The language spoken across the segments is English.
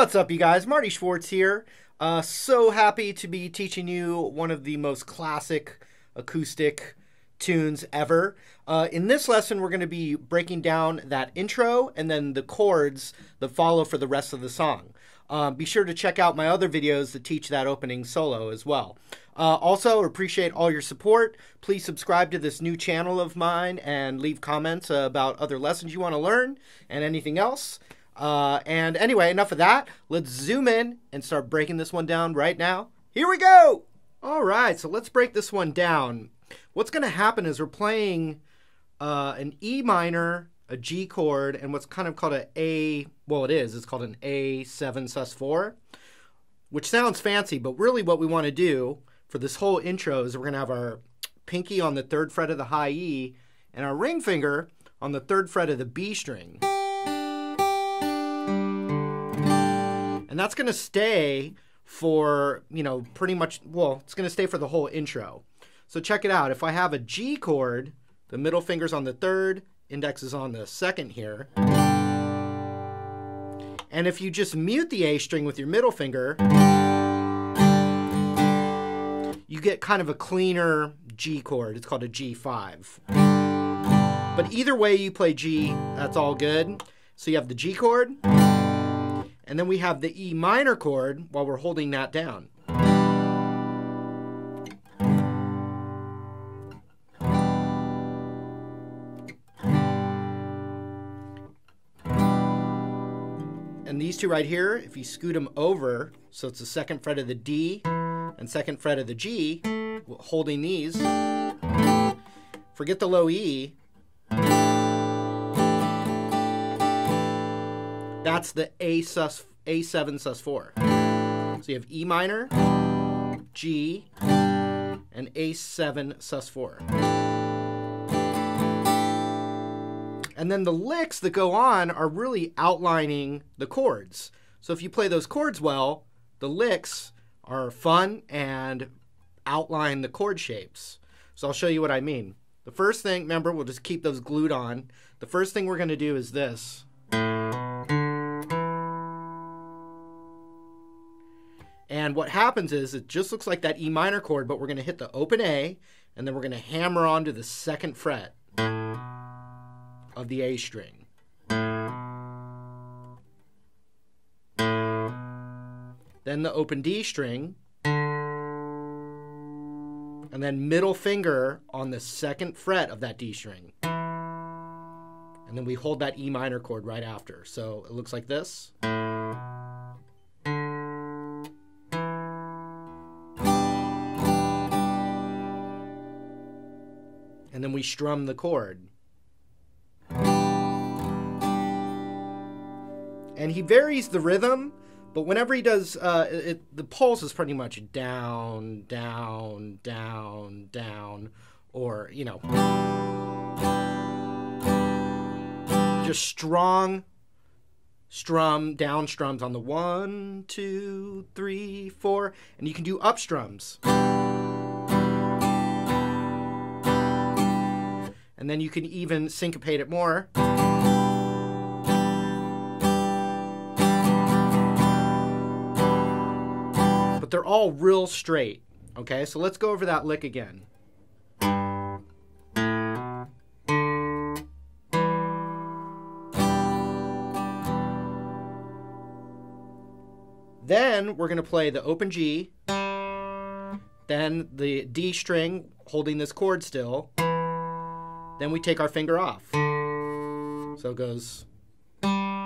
What's up, you guys? Marty Schwartz here. So happy to be teaching you one of the most classic acoustic tunes ever. In this lesson, we're going to be breaking down that intro and then the chords that follow for the rest of the song. Be sure to check out my other videos that teach that opening solo as well. Also, appreciate all your support. Please subscribe to this new channel of mine and leave comments about other lessons you want to learn and anything else. And anyway, enough of that. Let's zoom in and start breaking this one down right now. Here we go! All right, so let's break this one down. What's going to happen is we're playing an E minor, a G chord, and what's kind of called an A, well it is, it's called an A7 sus4, which sounds fancy, but really what we want to do for this whole intro is we're going to have our pinky on the 3rd fret of the high E and our ring finger on the 3rd fret of the B string. And that's going to stay for, you know, pretty much, well, it's going to stay for the whole intro. So check it out. If I have a G chord, the middle finger's on the 3rd, index is on the 2nd here. And if you just mute the A string with your middle finger, you get kind of a cleaner G chord. It's called a G5. But either way you play G, that's all good. So you have the G chord. And then we have the E minor chord while we're holding that down. And these two right here, if you scoot them over, so it's the 2nd fret of the D and 2nd fret of the G, holding these, forget the low E, that's the A7 sus4. So you have E minor, G, and A7 sus4. And then the licks that go on are really outlining the chords. So if you play those chords well, the licks are fun and outline the chord shapes. So I'll show you what I mean. The first thing, remember, we'll just keep those glued on. The first thing we're going to do is this. And what happens is it just looks like that E minor chord, but we're going to hit the open A, and then we're going to hammer onto the 2nd fret of the A string. Then the open D string, and then middle finger on the 2nd fret of that D string. And then we hold that E minor chord right after. So it looks like this. And then we strum the chord. And he varies the rhythm, but whenever he does, the pulse is pretty much down, down, down, down, or, you know, just strong strum, down strums on the 1, 2, 3, 4, and you can do up strums. And then you can even syncopate it more. But they're all real straight. Okay, so let's go over that lick again. Then we're going to play the open G, then the D string holding this chord still. Then we take our finger off. So it goes. And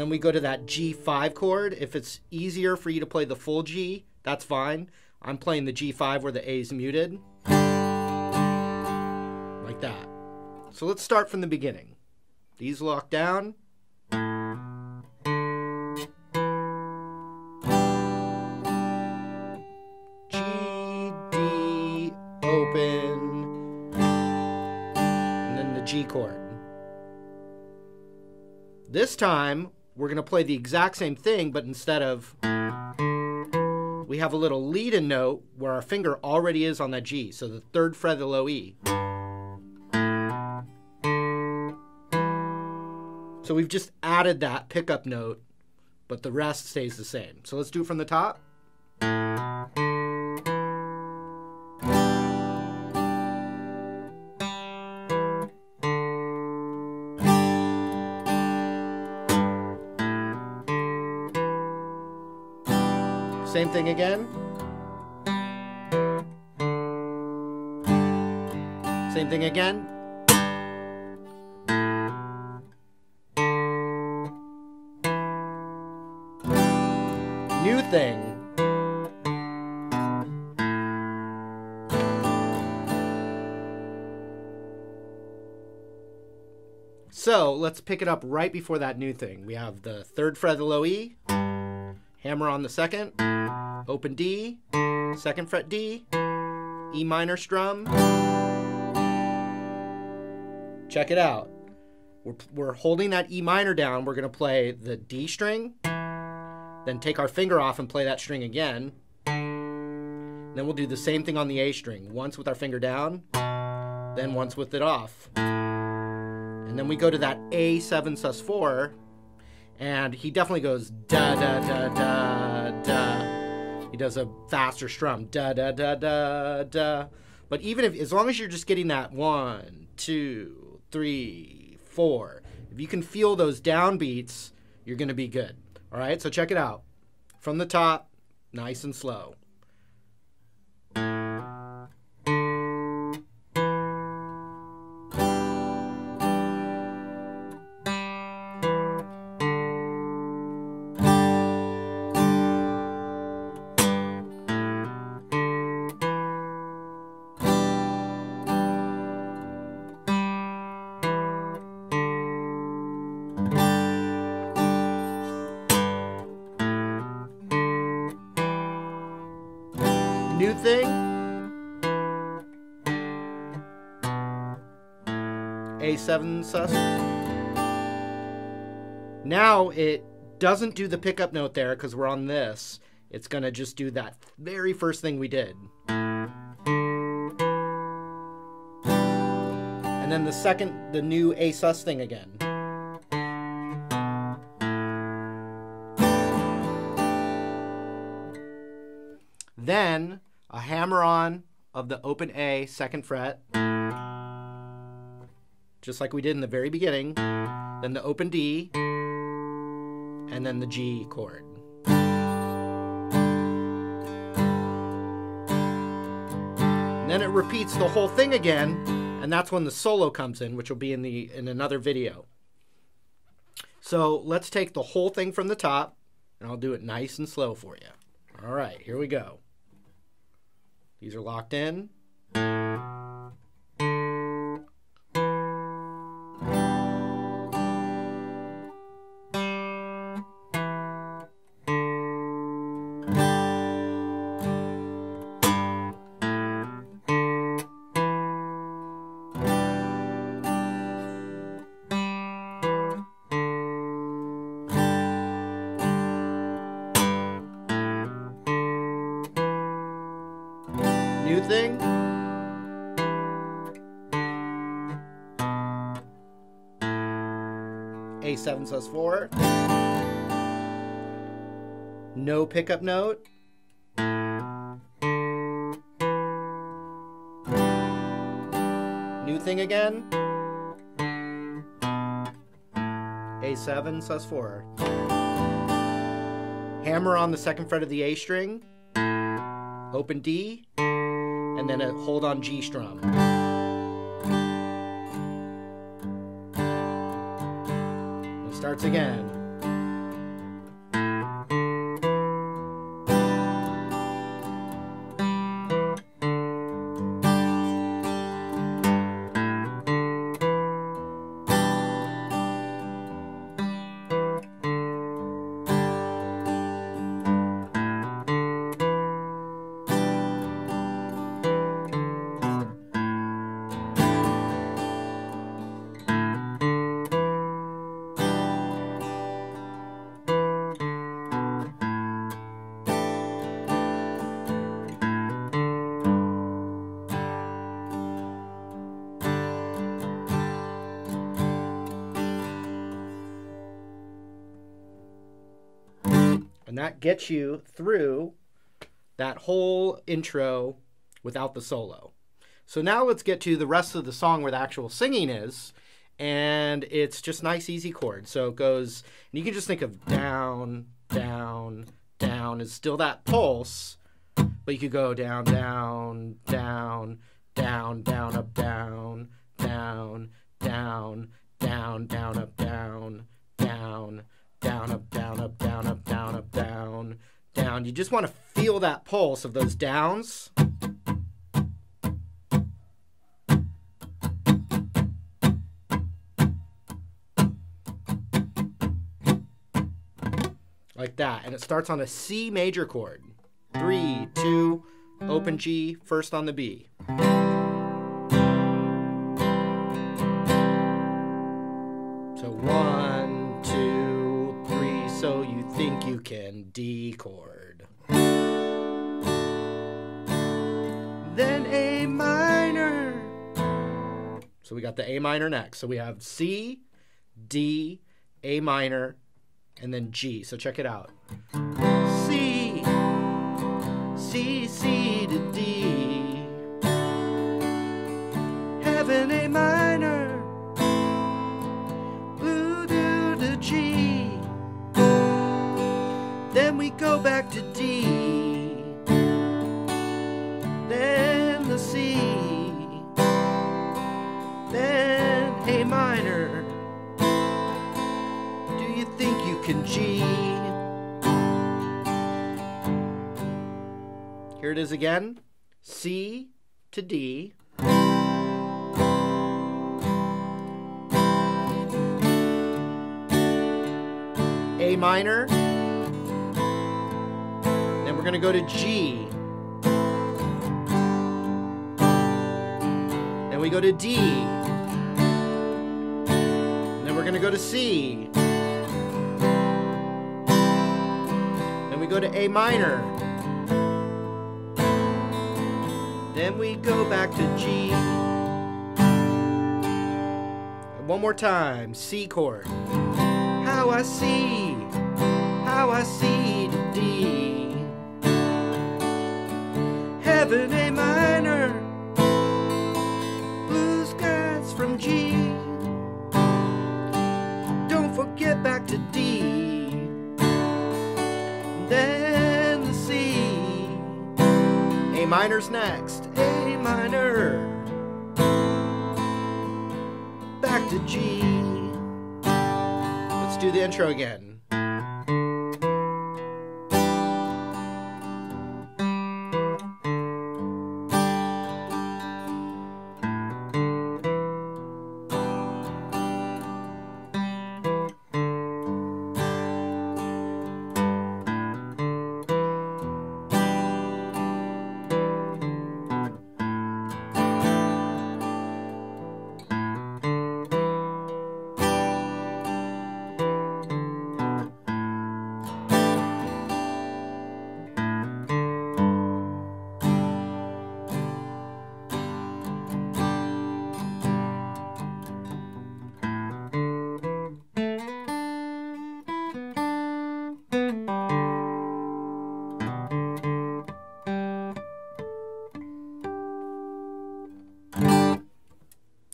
then we go to that G5 chord. If it's easier for you to play the full G, that's fine. I'm playing the G5 where the A is muted. Like that. So let's start from the beginning. These lock down. G chord. This time, we're going to play the exact same thing, but instead of, we have a little lead-in note where our finger already is on that G, so the 3rd fret of the low E. So we've just added that pickup note, but the rest stays the same. So let's do it from the top. Same thing again. Same thing again. New thing. So let's pick it up right before that new thing. We have the third fret of the low E, hammer on the second, open D, second fret D, E minor strum. Check it out. We're holding that E minor down. We're gonna play the D string, then take our finger off and play that string again. Then we'll do the same thing on the A string, once with our finger down, then once with it off. And then we go to that A7 sus4, and he definitely goes da da da da da. He does a faster strum, da da da da da. But even if, as long as you're just getting that 1, 2, 3, 4, if you can feel those down beats, you're gonna be good. All right, so check it out. From the top, nice and slow. New thing, A7 sus. Now it doesn't do the pickup note there because we're on this. It's gonna just do that very first thing we did. And then the second, the new A sus thing again. Then a hammer on of the open A, second fret, just like we did in the very beginning, then the open D, and then the G chord. And then it repeats the whole thing again, and that's when the solo comes in, which will be in another video. So let's take the whole thing from the top, and I'll do it nice and slow for you. All right, here we go. These are locked in. New thing, A7 sus4, no pickup note, new thing again, A7 sus4, hammer on the second fret of the A string, open D, and then a hold on G strum. It starts again. And that gets you through that whole intro without the solo. So now let's get to the rest of the song where the actual singing is. And it's just nice, easy chords. So it goes, and you can just think of down, down, down is still that pulse, but you could go down, down, down, down, down, up, down, down, down, down, down, up, down, down, down, up, down, up, down, up, down, up, down, down. You just want to feel that pulse of those downs. Like that, and it starts on a C major chord. 3, 2, open G, first on the B. So 1, 2, 3, so you think you can D chord. Then A minor. So we got the A minor next. So we have C, D, A minor, and then G. So check it out. C, C, C to D. Heaven A minor. Blue do to G. Then we go back to D. Then the C. Then A minor. Do you think you can G? Here it is again. C to D. A minor. Then we're going to go to G. Then we go to D. Then we're going to go to C. Go to A minor. Then we go back to G. And one more time, C chord. How I see to D. Heaven A minor. Blue skies from G. Don't forget back to D. Then the C. A minor's next. A minor. Back to G. Let's do the intro again.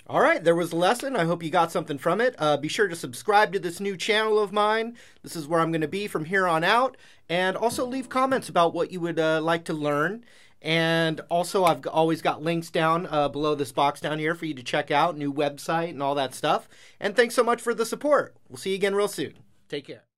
All right, there was a lesson. I hope you got something from it. Be sure to subscribe to this new channel of mine. This is where I'm going to be from here on out. And also leave comments about what you would like to learn. And also, I've always got links down below this box down here for you to check out, new website and all that stuff. And thanks so much for the support. We'll see you again real soon. Take care.